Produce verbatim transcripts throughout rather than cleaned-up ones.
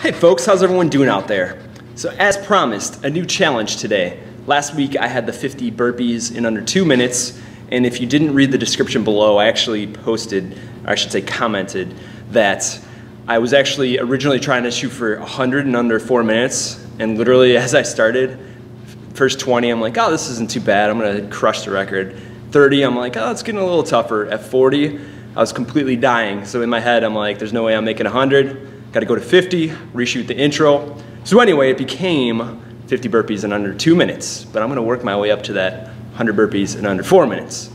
Hey folks, how's everyone doing out there? So as promised, a new challenge today. Last week I had the fifty burpees in under two minutes, and if you didn't read the description below, I actually posted, or I should say commented, that I was actually originally trying to shoot for one hundred in under four minutes, and literally as I started, first twenty I'm like, oh, this isn't too bad, I'm gonna crush the record. thirty I'm like, oh, it's getting a little tougher. At forty, I was completely dying. So in my head, I'm like, there's no way I'm making one hundred. Got to go to fifty, reshoot the intro. So anyway, it became fifty burpees in under two minutes, but I'm gonna work my way up to that one hundred burpees in under four minutes.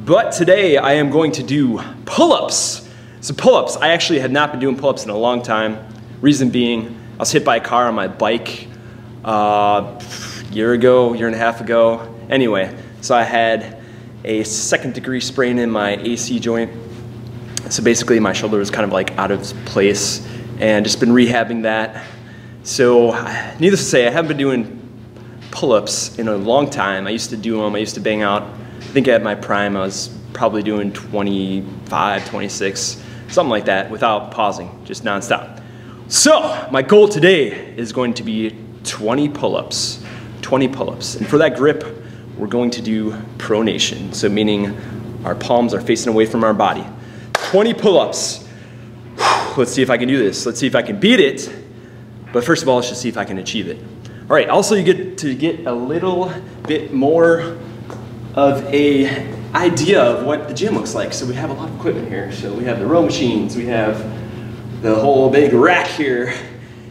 But today I am going to do pull-ups. So pull-ups, I actually had not been doing pull-ups in a long time. Reason being, I was hit by a car on my bike uh, a year ago, year and a half ago. Anyway, so I had a second degree sprain in my A C joint. So basically my shoulder was kind of like out of place and just been rehabbing that. So needless to say, I haven't been doing pull-ups in a long time. I used to do them, I used to bang out. I think at my prime I was probably doing twenty-five, twenty-six, something like that without pausing, just nonstop. So my goal today is going to be twenty pull-ups, twenty pull-ups. And for that grip, we're going to do pronation, so meaning our palms are facing away from our body. twenty pull-ups. Let's see if I can do this. Let's see if I can beat it. But first of all, let's just see if I can achieve it. All right, also you get to get a little bit more of a idea of what the gym looks like. So we have a lot of equipment here. So we have the row machines, we have the whole big rack here.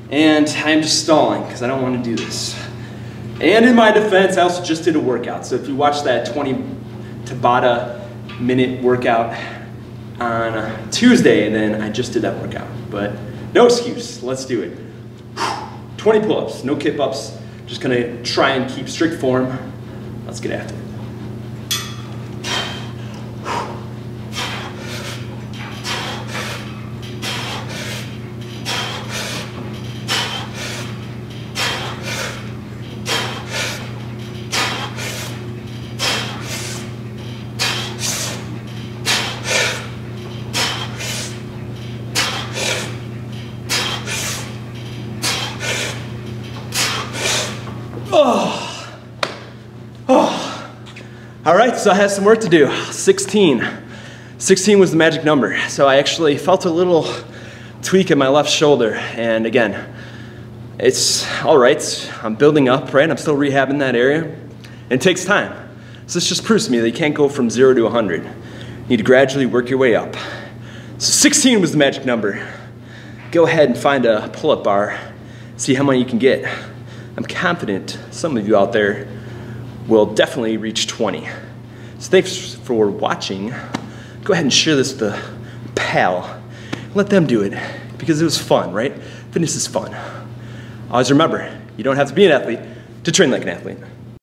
And I'm just stalling because I don't want to do this. And in my defense, I also just did a workout. So if you watch that twenty Tabata minute workout on Tuesday, then I just did that workout. But no excuse, let's do it. twenty pull-ups, no kip-ups. Just gonna try and keep strict form. Let's get after it. Oh, oh. All right, so I have some work to do. sixteen, sixteen was the magic number. So I actually felt a little tweak in my left shoulder. And again, it's all right. I'm building up, right? I'm still rehabbing that area. And it takes time. So this just proves to me that you can't go from zero to one hundred. You need to gradually work your way up. So sixteen was the magic number. Go ahead and find a pull-up bar, see how many you can get. I'm confident some of you out there will definitely reach twenty. So thanks for watching. Go ahead and share this with a pal. Let them do it because it was fun, right? Fitness is fun. Always remember, you don't have to be an athlete to train like an athlete.